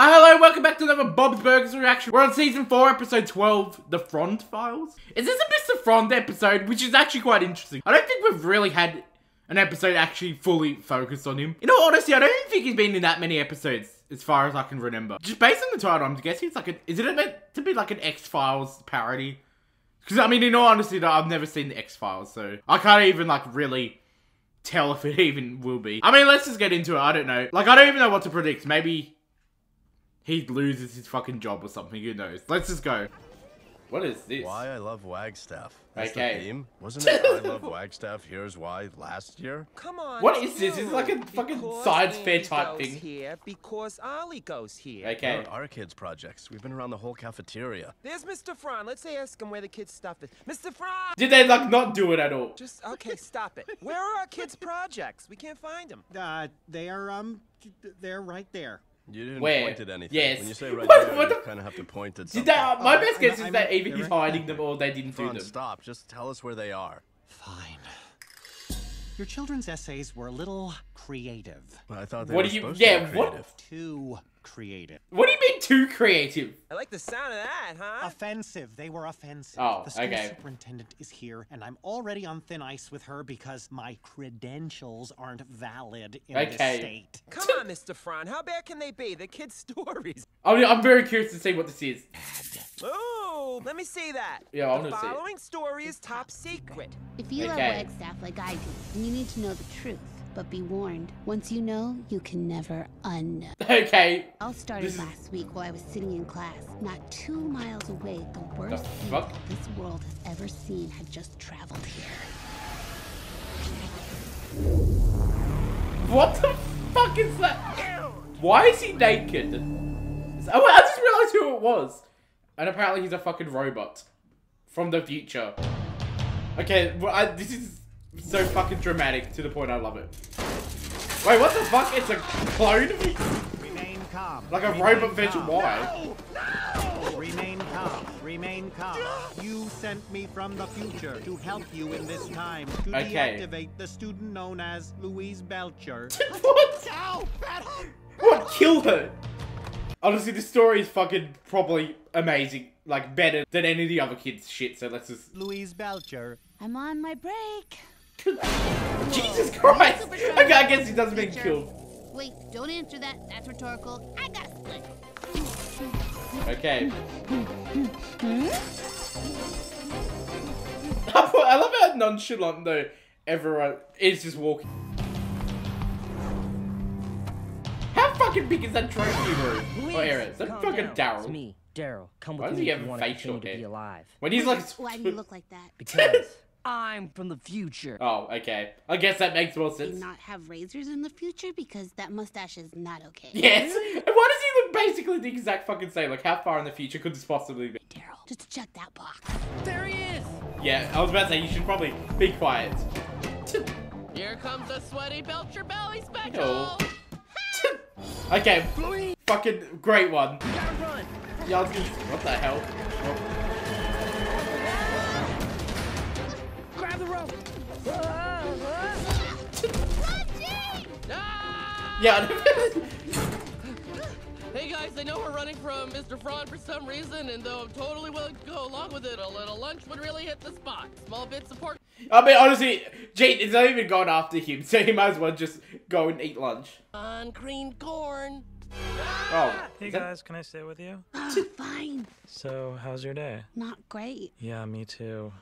Hello, welcome back to another Bob's Burgers reaction. We're on season 4, episode 12, The Frond Files. Is this a Mr. Frond episode, which is actually quite interesting? I don't think we've really had an episode actually fully focused on him. In all honesty, I don't think he's been in that many episodes, as far as I can remember. Just based on the title, I'm guessing it's like is it meant to be like an X-Files parody? Because, I mean, in all honesty, I've never seen the X-Files, so I can't even like really tell if it even will be. I mean, let's just get into it, I don't know. Like, I don't even know what to predict, maybe he loses his fucking job or something, who knows? Let's just go. What is this? Why I Love Wagstaff. That's okay. The theme. Wasn't it I Love Wagstaff, Here's Why last year? Come on. What is this? It's like a fucking science fair type thing. Here because Ollie goes here. Okay. Our kids' projects. We've been around the whole cafeteria. There's Mr. Frond. Let's ask him where the kids' stuff is. Mr. Frond! Did they like not do it at all? Just okay, stop it. Where are our kids' projects? We can't find them. They're right there. You didn't point at anything. Yes. When you say right there, you kind of have to point at something. My best guess is that either he's hiding them or they didn't do them. Stop. Just tell us where they are. Fine. Your children's essays were a little creative. Well, I thought they were supposed to be creative. Too creative. What do you mean too creative? I like the sound of that, huh? Offensive. They were offensive. Oh, okay. The school superintendent is here, and I'm already on thin ice with her because my credentials aren't valid in this state. Come on, Mr. Frond. How bad can they be? The kids' stories. I mean, I'm very curious to see what this is. Ooh, let me see that. Yeah, I'm gonna see. The following story is top secret. If you love Wagstaff like I do, then you need to know the truth. But be warned, once you know, you can never unknow. Okay. All started last week while I was sitting in class. Not 2 miles away, the worst thing this world has ever seen had just traveled here. What the fuck is that? Why is he naked? Oh, I just realized who it was. And apparently he's a fucking robot from the future. Okay, well, this is so fucking dramatic to the point I love it. Wait, what the fuck? It's a clone of me? Remain calm. Like a robot version. Why? No! No! Remain calm. Remain calm. You sent me from the future to help you in this time to deactivate the student known as Louise Belcher. What? What? Kill her? Honestly, the story is fucking probably amazing, like better than any of the other kids' shit, so let's just... Louise Belcher. I'm on my break. Jesus Christ! Okay, I guess he doesn't get killed. Wait, don't answer that. That's rhetorical. I got split. Okay. I love how nonchalant, though, everyone is just walking. Fucking big is that trophy room? Oh, here it is. That's fucking Daryl. It's me, Daryl. Come with me if you want to be alive. When he's like... Why do you look like that? Because I'm from the future. Oh, okay. I guess that makes more sense. Do not have razors in the future because that mustache is not okay. Yes. And why does he look basically the exact fucking same? Like, how far in the future could this possibly be? Daryl, just check that box. There he is. Yeah, I was about to say, you should probably be quiet. Here comes the sweaty Belcher belly speckle. Oh. Okay, fucking great one. Yeah, I was gonna... What the hell? Grab the rope. Yeah. Hey guys, I know we're running from Mr. Frond for some reason, and though I'm totally willing to go along with it, a little lunch would really hit the spot. Small bits of pork. I mean, honestly, Jade is not even gone after him, so he might as well just go and eat lunch. On green corn. Oh. Hey guys, can I stay with you? Fine. So, how's your day? Not great. Yeah, me too.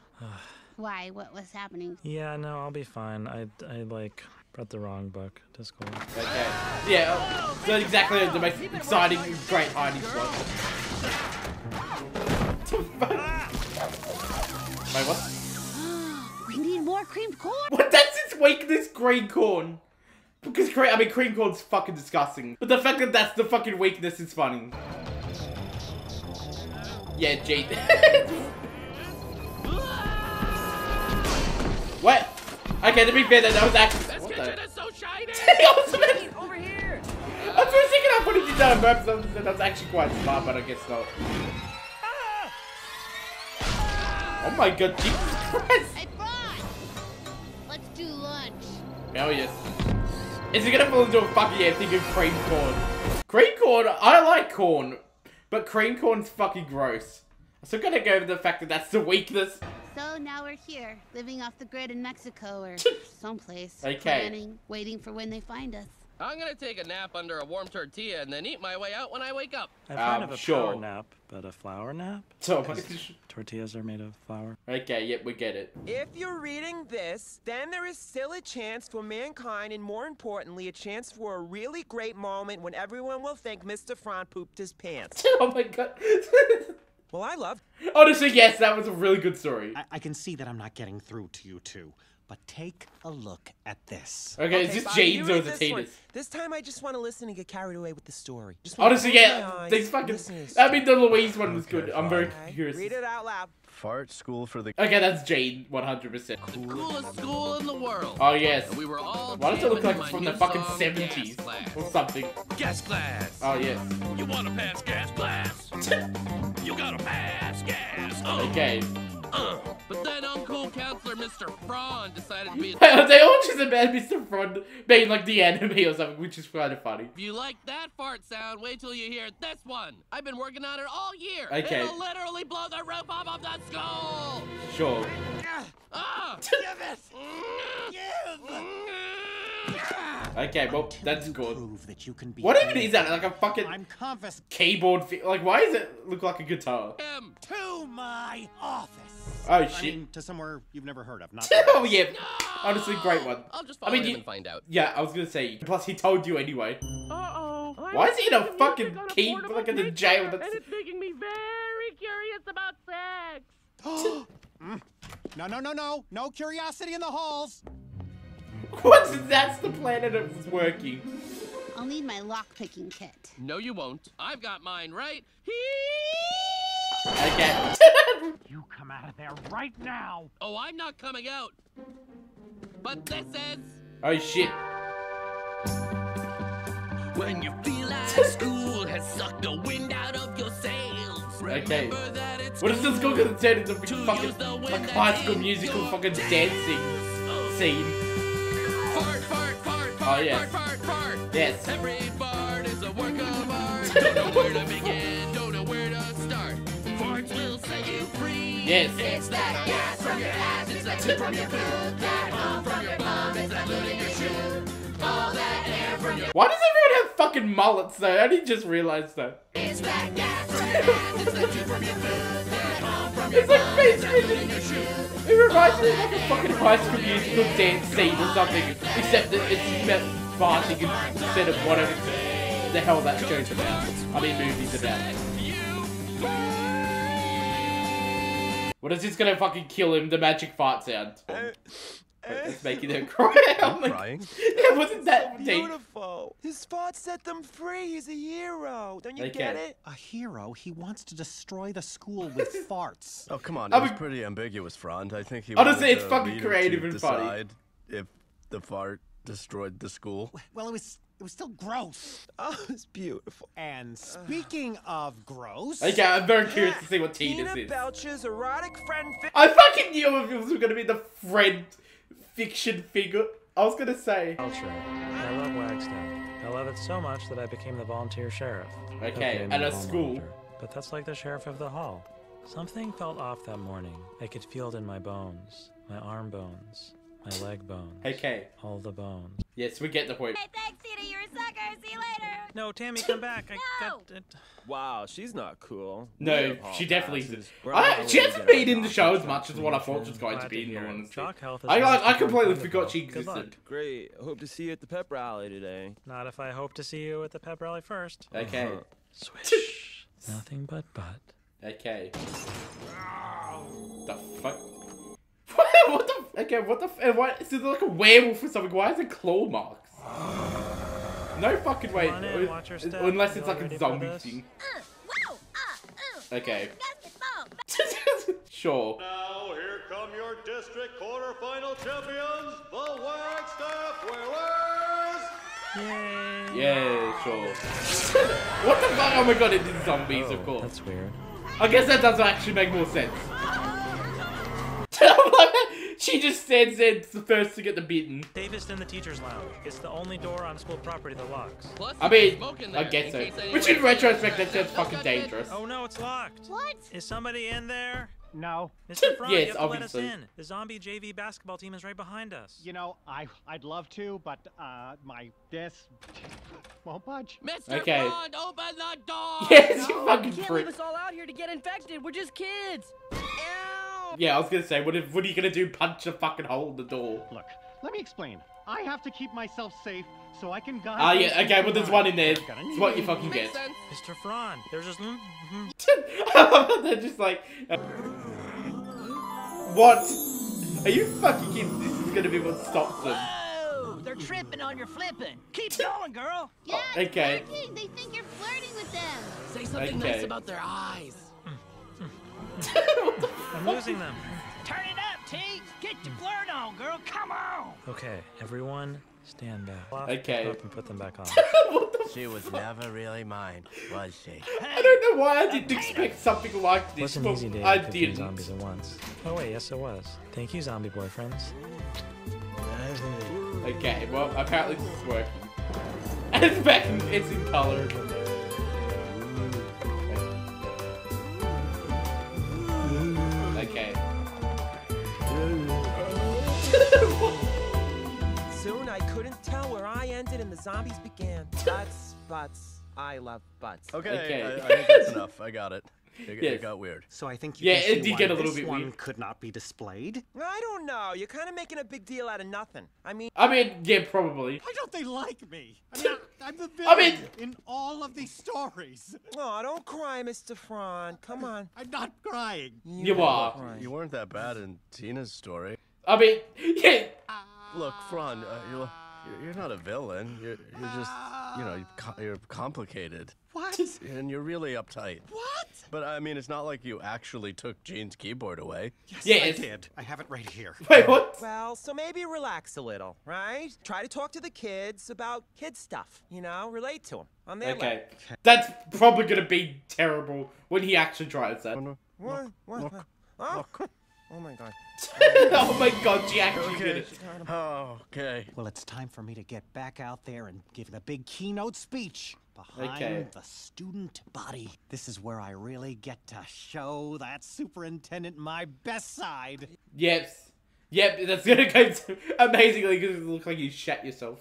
Why? What was happening? Yeah, no, I'll be fine. I like brought the wrong book to school. Okay. Yeah, it's not exactly the most exciting, great hiding spot. Wait, what? We need more creamed corn. What? That's its weakness, green corn. Because cream corn's fucking disgusting. But the fact that that's the fucking weakness is funny. Yeah, Jade. What? Okay, to be fair, that was actually. What the? Is so shiny. I was about... Over here. I was thinking I put it down on purpose. That was actually quite smart, but I guess not. Oh my god, Jesus Christ! Hey, Frond! Let's do lunch. Hell yes. Is it gonna fall into a fucking thing of cream corn? Cream corn? I like corn, but cream corn's fucking gross. I'm still gonna go over the fact that that's the weakness. So now we're here, living off the grid in Mexico or someplace. Okay. Planning, waiting for when they find us. I'm gonna take a nap under a warm tortilla and then eat my way out when I wake up. I've heard of a power nap, but a flour nap? So tortillas are made of flour. Okay, yep, we get it. If you're reading this, then there is still a chance for mankind, and more importantly, a chance for a really great moment when everyone will think Mr. Frond pooped his pants. Oh my god. Well, I love. Honestly, yes, that was a really good story. I can see that I'm not getting through to you two. But take a look at this. Okay, is this James or the Taters? This time I just want to listen and get carried away with the story. Honestly, yeah, these fucking... I mean, the Louise one was good. I'm very curious. Read it out loud. Fart school for the... Okay, that's Jane, 100%. The coolest school in the world. Oh, yes. We were all... Why does it look like it's from the fucking 70s or something? Gas class. Oh, yes. You want to pass gas class? You gotta pass gas. Okay. But then Uncle Counselor Mr. Frond decided to be a they all just about Mr. Frond being like the enemy or something, which is kind of funny. If you like that fart sound, wait till you hear this one. I've been working on it all year. Okay. It'll literally blow the roof off of that skull. Sure. Okay, well, that's good. What even is that? Like a fucking keyboard? Like, why does it look like a guitar? To my office. Oh, shit. I mean, to somewhere you've never heard of. Not oh, yeah. No! Honestly, great one. I'll just follow him and find out. Yeah, I was going to say. Plus, he told you anyway. Uh-oh. Why is he in a fucking keyboard? Like in the jail. And it's making me very curious about sex. No, no, no, no. No curiosity in the halls. What? That's the plan and it was working. I'll need my lock-picking kit. No, you won't. I've got mine right here. Okay. You come out of there right now. Oh, I'm not coming out. But this is... Oh, shit. When you feel like school has sucked the wind out of your sails. Okay. What is this going to turn into fucking... Like High School Musical fucking dancing scene. Fart, fart, fart, fart, oh, yeah. Fart, fart, fart. Yes. Every fart is a work of art. Don't know where to begin, don't know where to start. Farts will set you free. Yes. It's that gas from your ass, it's that tip from your food, that home from your mom, it's that loot in your shoe, all that air from your... Why does everyone have fucking mullets, though? I only just realized that. It's that gas from your ass, it's that tip from your food, that home from your mom, it's that loot in your shoe. It reminds me of like a fucking High School Musical dance scene or something, except that it's about farting instead of whatever the hell that show's about. I mean, movies about. What is this gonna fucking kill him? The magic fart sound. It's making them cry. I'm like, crying. It wasn't that so beautiful. Deep. His fart set them free. He's a hero. Don't you get it? A hero? He wants to destroy the school with farts. Oh, come on. It was pretty ambiguous, Frond. I think he honestly, it's fucking creative and funny. If the fart destroyed the school. Well, it was still gross. Oh, it's beautiful. And speaking of gross... Okay, I'm very curious to see what Tina this is. Linda Belcher's erotic friend... I fucking knew if it was going to be the friend... fiction figure. I was gonna say. Belcher. I love Wagstaff. I love it so much that I became the volunteer sheriff. Okay, at a school. Monitor. But that's like the sheriff of the hall. Something felt off that morning. I could feel it in my bones, my arm bones, my leg bones. Okay. All the bones. Yes, we get the point. Hey, thanks, Tina. You're a sucker. See you later. No, Tammy, come back. I got it. Wow, she's not cool. No, she definitely is. She hasn't been in the show as much as what I thought she was going to be in the one. I completely forgot she existed. Great. Hope to see you at the pep rally today. Not if I hope to see you at the pep rally first. Okay. Swish. Nothing but butt. Okay. The fuck? What the? Okay, what the? Why is it like a werewolf or something? Why is it claw marks? No fucking way. Unless it's like a zombie thing. Okay. Sure. Now here come your district quarterfinal champions, the Wagstaff Whalers. Yay. Yeah, sure. What the fuck? Oh my god, it did zombies, of course. That's weird. I guess that doesn't actually make more sense. She just stands there first to get the beaten. Safest in the teacher's lounge. It's the only door on school property that locks. Plus, I mean, I guess so. Which in retrospect, that sounds fucking dangerous. Oh no, it's locked. What? Is somebody in there? No. Mr. Frond, yes, you have to let us in. The zombie JV basketball team is right behind us. You know, I'd love to, but my this won't budge. Mr. Frond, open the door! Yes, you fucking freak. You can't leave us all out here to get infected. We're just kids. Yeah, I was gonna say, what are you gonna do? Punch a fucking hole in the door? Look, let me explain. I have to keep myself safe so I can guide. Ah, yeah, okay, well, there's one in there. It's what you fucking get. Mr. Frond, there's just. They're just like. What? Are you fucking kidding? This is gonna be what stops them. Whoa! They're tripping on your flipping. Keep going, girl. Yeah, oh, okay. Flirting. They think you're flirting with them. Say something nice about their eyes. I'm losing them. Turn it up, T. Get your blurt on, girl. Come on. Okay, everyone, stand back. Okay. Up and put them back on. What the she fuck? Was never really mine, was she? I don't know why I didn't expect something like this. Wasn't easy day. I didn't. Zombies at once. Oh wait, yes it was. Thank you, zombie boyfriends. Okay, well, apparently this is working. And it's back. It's in color. Okay. Soon I couldn't tell where I ended and the zombies began. Butts, butts, I love butts. Okay, I think that's enough. I got it. It got weird. So I think you can see why this one could not be displayed. I don't know. You're kind of making a big deal out of nothing. I mean, yeah, probably. Why don't they like me? I mean, I'm the villain in all of these stories. Oh, don't cry, Mr. Frond. Come on. I'm not crying. You are. You weren't that bad in Tina's story. I mean, yeah. Look, Frond, you're not a villain. You're just, you know, you're complicated. What? And you're really uptight. What? But I mean, it's not like you actually took Gene's keyboard away. Yes, I did. I have it right here. Wait, what? Well, so maybe relax a little, right? Try to talk to the kids about kid stuff. You know, relate to them on their level. Okay. That's probably gonna be terrible when he actually tries that. Look. Oh my god. Oh my god, she actually did it. Oh, okay. Well, it's time for me to get back out there and give the big keynote speech behind the student body. This is where I really get to show that superintendent my best side. Yep, that's gonna go amazingly because it looks like you shat yourself.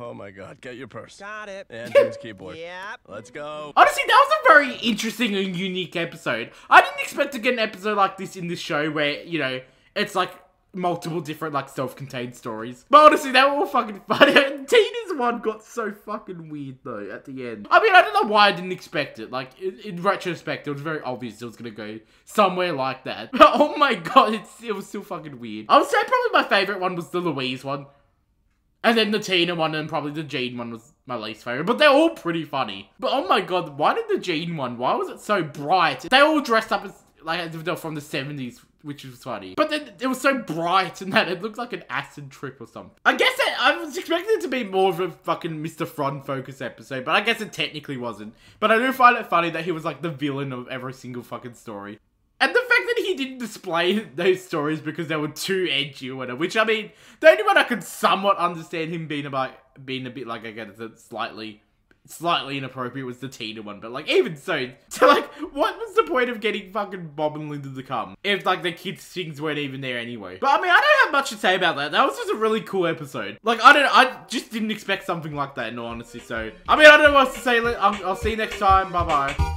Oh my god, get your purse. Got it. And Tim's keyboard. Yep. Let's go. Honestly, that was a very interesting and unique episode. I didn't expect to get an episode like this in this show where, you know, it's like multiple different like self-contained stories. But honestly, they were all fucking funny. Tina's one got so fucking weird though at the end. I mean, I don't know why I didn't expect it. Like, in retrospect, it was very obvious it was gonna go somewhere like that. But oh my god, it was still fucking weird. I would say probably my favorite one was the Louise one. And then the Tina one and probably the Gene one was my least favorite. But they're all pretty funny. But oh my god, why did the Gene one, why was it so bright? They all dressed up as, like, as if they were from the 70s, which was funny. But then it was so bright and that it looked like an acid trip or something. I guess I was expecting it to be more of a fucking Mr. Frond focus episode, but I guess it technically wasn't. But I do find it funny that he was like the villain of every single fucking story. And the fact that he didn't display those stories because they were too edgy or whatever, which I mean, the only one I could somewhat understand him being about, being a bit like, I guess it's slightly inappropriate was the Tina one, but like, even so like, what was the point of getting fucking Bob and Linda to come if like the kids' things weren't even there anyway? But I mean, I don't have much to say about that. That was just a really cool episode. Like, I just didn't expect something like that, in all honesty. So, I mean, I don't know what else to say. I'll see you next time. Bye-bye.